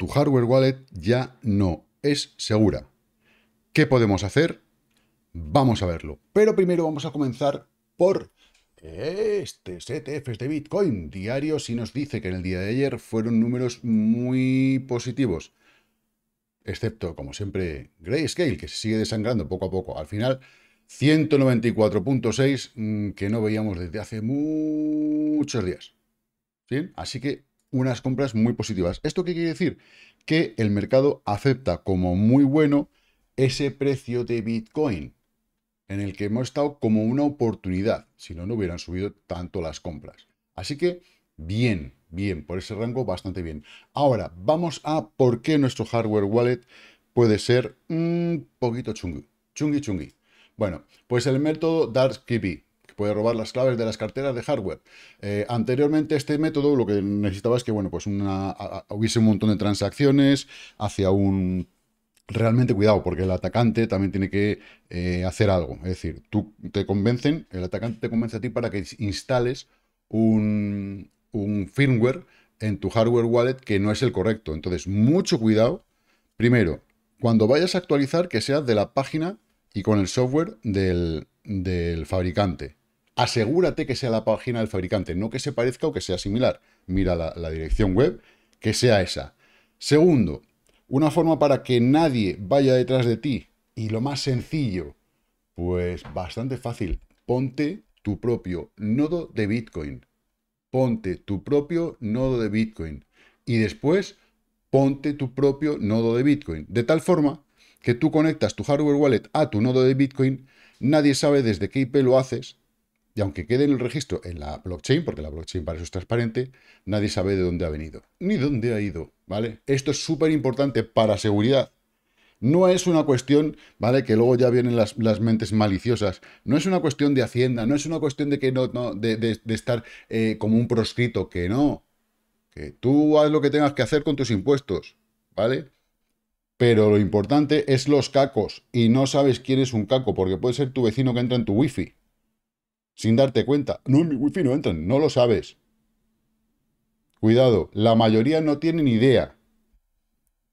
tu hardware wallet ya no es segura. ¿Qué podemos hacer? Vamos a verlo. Pero primero vamos a comenzar por estos ETFs de Bitcoin diarios, y nos dice que en el día de ayer fueron números muy positivos, excepto, como siempre, Grayscale, que se sigue desangrando poco a poco. Al final, 194.6, que no veíamos desde hace muchos días. ¿Sí? Así que unas compras muy positivas. ¿Esto qué quiere decir? Que el mercado acepta como muy bueno ese precio de Bitcoin, en el que hemos estado, como una oportunidad. Si no, no hubieran subido tanto las compras. Así que, bien, bien, por ese rango, bastante bien. Ahora, vamos a por qué nuestro hardware wallet puede ser un poquito chungui. Bueno, pues el método Dark Skippy, que puede robar las claves de las carteras de hardware. Anteriormente, este método lo que necesitaba es que, bueno, pues hubiese un montón de transacciones hacia un... Realmente cuidado, porque el atacante también tiene que hacer algo. Es decir, tú te convencen, el atacante te convence a ti para que instales un firmware en tu hardware wallet que no es el correcto. Entonces, mucho cuidado. Primero, cuando vayas a actualizar, que sea de la página y con el software del fabricante. Asegúrate que sea la página del fabricante, no que se parezca o que sea similar. Mira la dirección web, que sea esa. Segundo, una forma para que nadie vaya detrás de ti, y lo más sencillo, pues bastante fácil, ponte tu propio nodo de Bitcoin. Ponte tu propio nodo de Bitcoin. Y después, ponte tu propio nodo de Bitcoin. De tal forma que tú conectas tu hardware wallet a tu nodo de Bitcoin, nadie sabe desde qué IP lo haces, y aunque quede en el registro en la blockchain, porque la blockchain para eso es transparente, nadie sabe de dónde ha venido, ni dónde ha ido, ¿vale? Esto es súper importante para seguridad. No es una cuestión, ¿vale?, que luego ya vienen las mentes maliciosas. No es una cuestión de Hacienda, no es una cuestión de que de estar como un proscrito, que no. Que tú haz lo que tengas que hacer con tus impuestos, ¿vale? Pero lo importante es los cacos, y no sabes quién es un caco, porque puede ser tu vecino que entra en tu wifi sin darte cuenta. No, en mi wifi no entran, no lo sabes. Cuidado, la mayoría no tienen idea.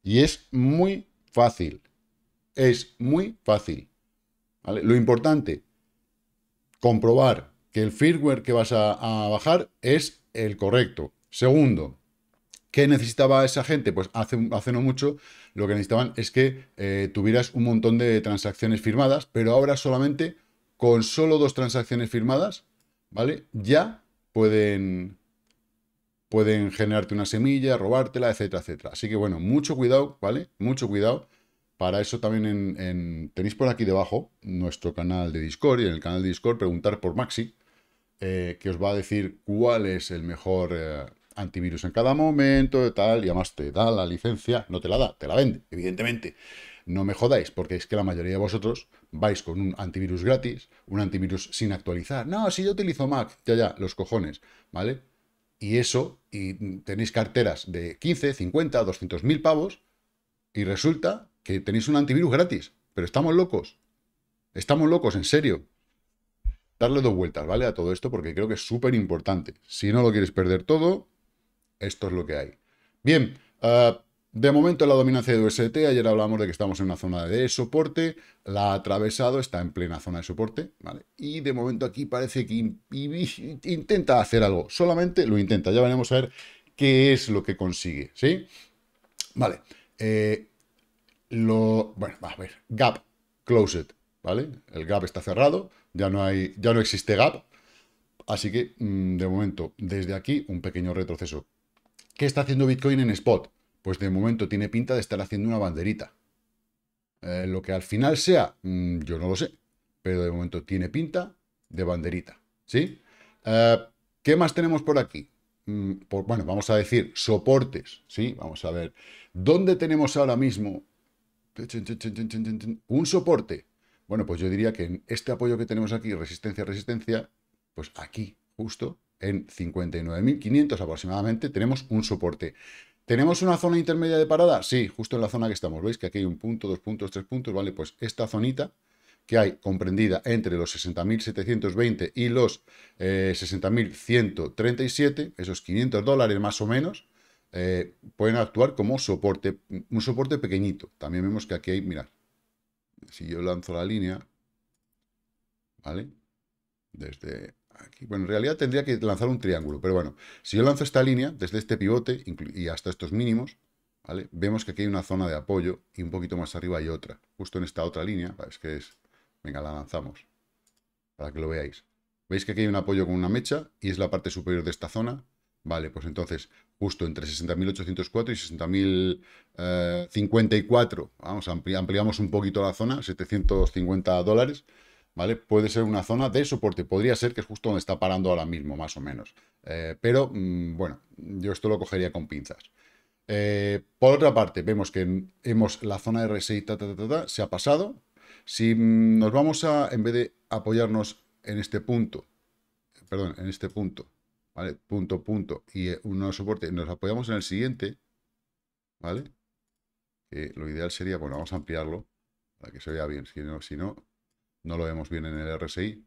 Y es muy fácil. Es muy fácil, ¿vale? Lo importante, comprobar que el firmware que vas a bajar es el correcto. Segundo, ¿qué necesitaba esa gente? Pues hace no mucho lo que necesitaban es que tuvieras un montón de transacciones firmadas, pero ahora solamente... Con solo 2 transacciones firmadas, ¿vale?, ya pueden generarte una semilla, robártela, etcétera, etcétera. Así que, bueno, mucho cuidado, ¿vale? Mucho cuidado. Para eso también tenéis por aquí debajo nuestro canal de Discord, y en el canal de Discord preguntar por Maxi, que os va a decir cuál es el mejor antivirus en cada momento, tal, y además te da la licencia, no te la da, te la vende, evidentemente. No me jodáis, porque es que la mayoría de vosotros vais con un antivirus gratis, un antivirus sin actualizar. No, si yo utilizo Mac, ya, los cojones, ¿vale? Y eso, y tenéis carteras de 15, 50, 200.000 pavos, y resulta que tenéis un antivirus gratis. Pero estamos locos, en serio. Darle 2 vueltas, ¿vale?, a todo esto, porque creo que es súper importante. Si no lo quieres perder todo, esto es lo que hay. Bien, de momento la dominancia de UST, ayer hablamos de que estamos en una zona de soporte, la ha atravesado, está en plena zona de soporte, ¿vale? Y de momento aquí parece que intenta hacer algo, solamente lo intenta, ya veremos a ver qué es lo que consigue, ¿sí? Vale, bueno, a ver, gap closed, ¿vale? El gap está cerrado, ya no existe gap, así que de momento desde aquí un pequeño retroceso. ¿Qué está haciendo Bitcoin en spot? Pues de momento tiene pinta de estar haciendo una banderita. Lo que al final sea, yo no lo sé, pero de momento tiene pinta de banderita, ¿sí? ¿Qué más tenemos por aquí? Bueno, vamos a decir soportes, ¿sí? Vamos a ver, ¿dónde tenemos ahora mismo un soporte? Bueno, pues yo diría que en este apoyo que tenemos aquí, resistencia, pues aquí, justo, en 59.500 aproximadamente, tenemos un soporte. ¿Tenemos una zona intermedia de parada? Sí, justo en la zona que estamos. ¿Veis que aquí hay un punto, 2 puntos, 3 puntos? Vale, pues esta zonita que hay comprendida entre los 60.720 y los 60.137, esos $500 más o menos, pueden actuar como soporte, un soporte pequeñito. También vemos que aquí hay, mirad, si yo lanzo la línea, ¿vale? Desde aquí, bueno, en realidad tendría que lanzar un triángulo, pero bueno, si yo lanzo esta línea, desde este pivote y hasta estos mínimos, ¿vale? Vemos que aquí hay una zona de apoyo y un poquito más arriba hay otra, justo en esta otra línea, ¿vale? Es que es, venga, la lanzamos, para que lo veáis. ¿Veis que aquí hay un apoyo con una mecha y es la parte superior de esta zona? Vale, pues entonces, justo entre 60.804 y 60.054, vamos, ampliamos un poquito la zona, $750, ¿vale? Puede ser una zona de soporte, podría ser que es justo donde está parando ahora mismo, más o menos. Pero, bueno, yo esto lo cogería con pinzas. Por otra parte, vemos que hemos la zona de RSI, se ha pasado. Si nos vamos a, en vez de apoyarnos en este punto, perdón, en este punto, ¿vale? Punto, punto, y uno de soporte, nos apoyamos en el siguiente, ¿vale? Lo ideal sería, bueno, vamos a ampliarlo para que se vea bien, si no lo vemos bien en el RSI,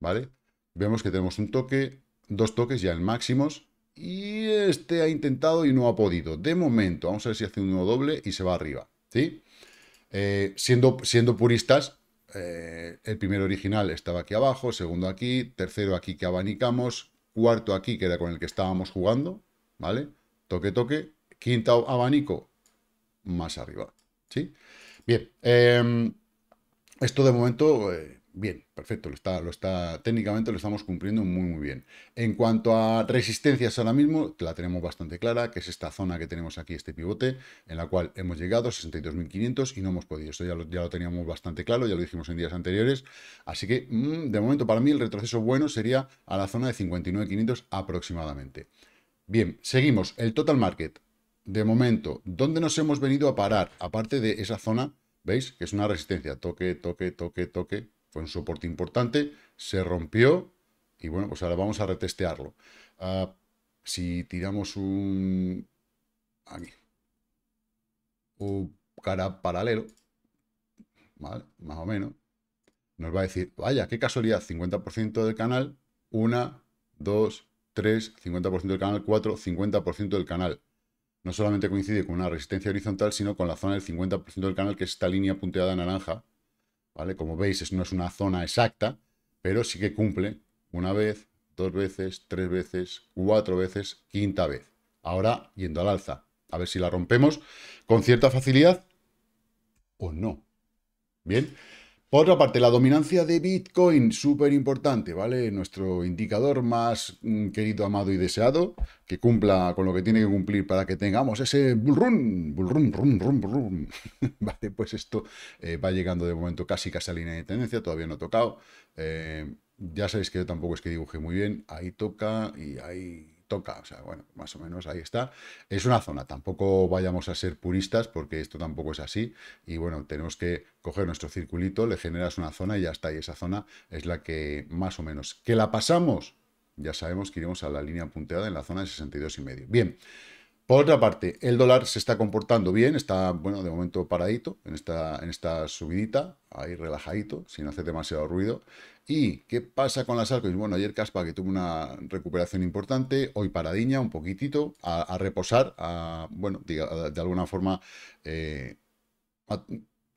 ¿vale? Vemos que tenemos un toque, dos toques ya en máximos, y este ha intentado y no ha podido. De momento, vamos a ver si hace un nudo doble y se va arriba, ¿sí? Siendo puristas, el primero original estaba aquí abajo, segundo aquí, tercero aquí que abanicamos, cuarto aquí que era con el que estábamos jugando, ¿vale? Toque, toque, quinta abanico, más arriba, ¿sí? Bien, esto de momento, bien, perfecto, técnicamente lo estamos cumpliendo muy, muy bien. En cuanto a resistencias ahora mismo, la tenemos bastante clara, que es esta zona que tenemos aquí, este pivote, en la cual hemos llegado a 62.500 y no hemos podido. Esto ya lo teníamos bastante claro, ya lo dijimos en días anteriores. Así que, de momento, para mí el retroceso bueno sería a la zona de 59.500 aproximadamente. Bien, seguimos. El total market, de momento, ¿dónde nos hemos venido a parar? Aparte de esa zona, ¿veis? Que es una resistencia, toque, toque, toque, toque, fue un soporte importante, se rompió, y bueno, pues ahora vamos a retestearlo. Si tiramos un cara paralelo, ¿vale? Más o menos, nos va a decir, vaya, qué casualidad, 50% del canal, 1, 2, 3, 50% del canal, 4, 50% del canal. No solamente coincide con una resistencia horizontal, sino con la zona del 50% del canal, que es esta línea punteada naranja, ¿vale? Como veis, no es una zona exacta, pero sí que cumple una vez, dos veces, tres veces, cuatro veces, quinta vez. Ahora, yendo al alza, a ver si la rompemos con cierta facilidad o no. Bien. Por otra parte, la dominancia de Bitcoin, súper importante, ¿vale? Nuestro indicador más querido, amado y deseado, que cumpla con lo que tiene que cumplir para que tengamos ese bull run. Vale, pues esto va llegando de momento casi a línea de tendencia, todavía no he tocado. Ya sabéis que yo tampoco es que dibuje muy bien, ahí toca y ahí toca, o sea, bueno, más o menos ahí está. Es una zona, tampoco vayamos a ser puristas porque esto tampoco es así, y bueno, tenemos que coger nuestro circulito, le generas una zona y ya está, y esa zona es la que más o menos, que la pasamos, ya sabemos que iremos a la línea punteada en la zona de 62,5. Bien, por otra parte, el dólar se está comportando bien, está, bueno, de momento paradito, en esta subidita, ahí relajadito, sin hacer demasiado ruido. ¿Y qué pasa con las altcoins? Bueno, ayer Caspa, que tuvo una recuperación importante, hoy paradiña, un poquitito, a reposar, bueno, de alguna forma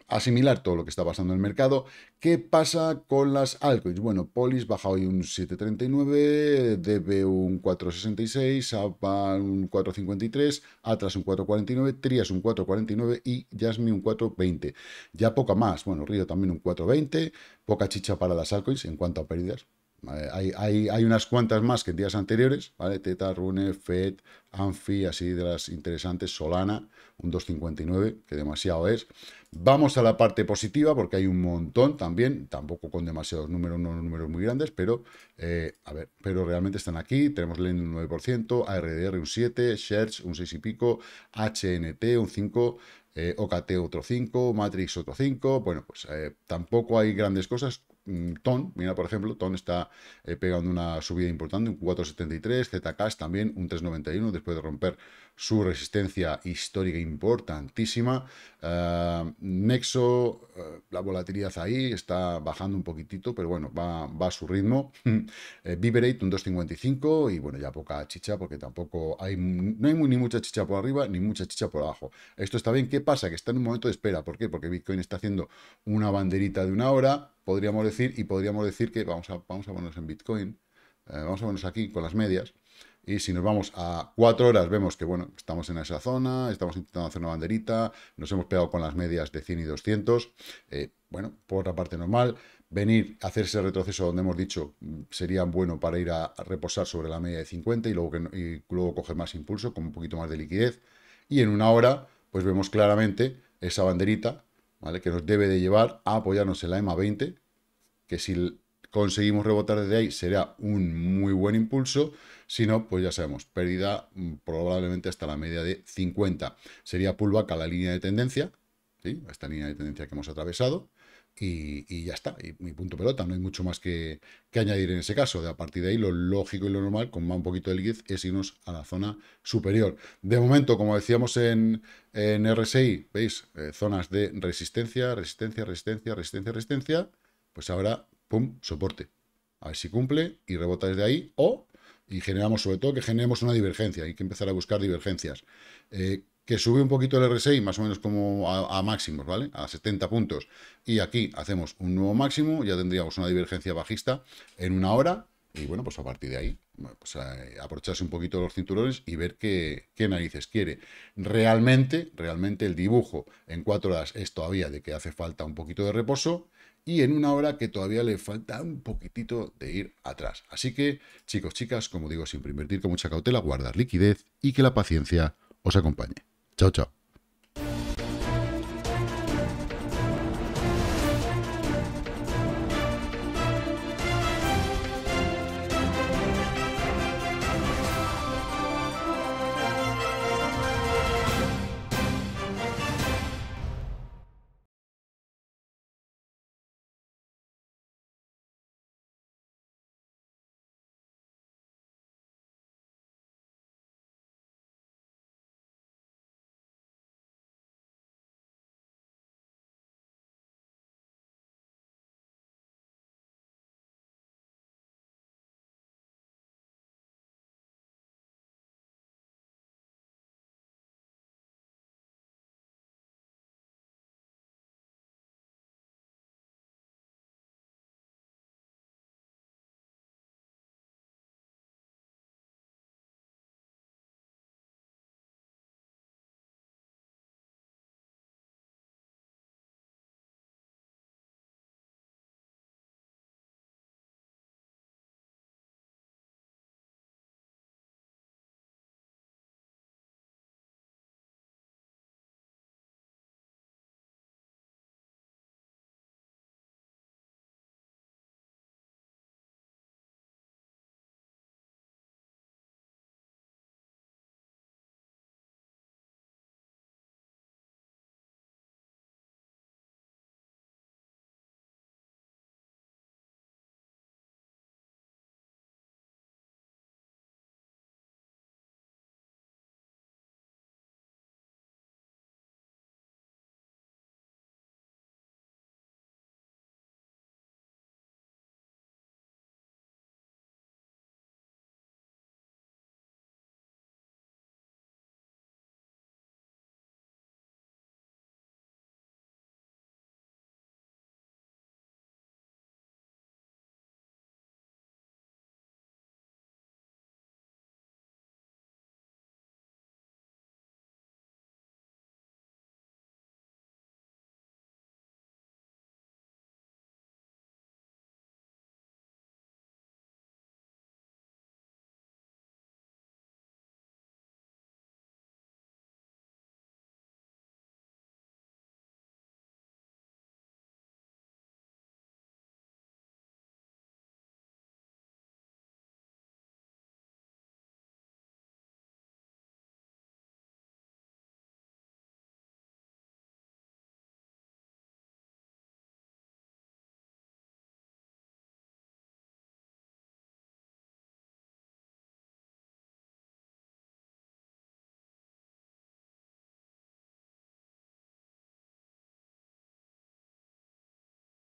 asimilar todo lo que está pasando en el mercado. ¿Qué pasa con las altcoins? Bueno, Polis baja hoy un 7,39, DB un 4,66, APA un 4,53, Atras un 4,49, Trias un 4,49 y Jasmine un 4,20. Ya poca más. Bueno, Río también un 4,20. Poca chicha para las altcoins en cuanto a pérdidas. Hay unas cuantas más que en días anteriores, ¿vale? Teta, Rune, Fed, Anfi, así de las interesantes, Solana, un 2,59, que demasiado es. Vamos a la parte positiva, porque hay un montón también, tampoco con demasiados números, no números muy grandes, pero a ver, pero realmente están aquí. Tenemos Lend un 9%, ARDR un 7%, Shards un 6 y pico, HNT un 5%, OKT otro 5%, Matrix otro 5%, bueno, pues tampoco hay grandes cosas. Ton, mira, por ejemplo, Ton está pegando una subida importante, un 4,73, ZK también, un 3,91, después de romper su resistencia histórica importantísima. Nexo, la volatilidad ahí está bajando un poquitito, pero bueno, va a su ritmo. Viberate, un 2,55, y bueno, ya poca chicha, porque tampoco hay, ni mucha chicha por arriba, ni mucha chicha por abajo. Esto está bien. ¿Qué pasa? Que está en un momento de espera. ¿Por qué? Porque Bitcoin está haciendo una banderita de una hora, podríamos decir, y podríamos decir que vamos a ponernos en Bitcoin, vamos a ponernos aquí con las medias. Y si nos vamos a 4 horas, vemos que, bueno, estamos en esa zona, estamos intentando hacer una banderita, nos hemos pegado con las medias de 100 y 200. Bueno, por otra parte normal, venir a hacer ese retroceso donde hemos dicho sería bueno para ir a reposar sobre la media de 50 y luego, coger más impulso con un poquito más de liquidez. Y en una hora, pues vemos claramente esa banderita, ¿vale?, que nos debe de llevar a apoyarnos en la EMA 20, que si conseguimos rebotar desde ahí, será un muy buen impulso. Si no, pues ya sabemos, pérdida probablemente hasta la media de 50. Sería pullback a la línea de tendencia, ¿sí?, esta línea de tendencia que hemos atravesado, y ya está, y punto pelota. No hay mucho más que añadir en ese caso. A partir de ahí, lo lógico y lo normal, con más un poquito de liquidez, es irnos a la zona superior. De momento, como decíamos en RSI, veis, zonas de resistencia, resistencia, resistencia, resistencia, resistencia, pues ahora, pum, soporte. A ver si cumple y rebota desde ahí, y generamos, sobre todo, que generemos una divergencia. Hay que empezar a buscar divergencias. Que sube un poquito el RSI, más o menos como a máximos, ¿vale? A 70 puntos. Y aquí hacemos un nuevo máximo, ya tendríamos una divergencia bajista en una hora. Y bueno, pues a partir de ahí, pues abrocharse un poquito los cinturones y ver qué narices quiere. Realmente el dibujo en 4 horas es todavía de que hace falta un poquito de reposo, y en una hora que todavía le falta un poquitito de ir atrás. Así que, chicos, chicas, como digo siempre, invertir con mucha cautela, guardar liquidez y que la paciencia os acompañe. Chao, chao.